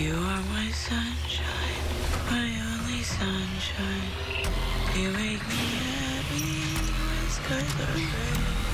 You are my sunshine, my only sunshine. You make me happy when skies are gray.